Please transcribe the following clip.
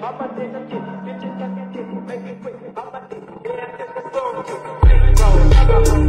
Mama did a kick, bitches can get kicked, make it quick, Mama did, and I just a song to play, bro.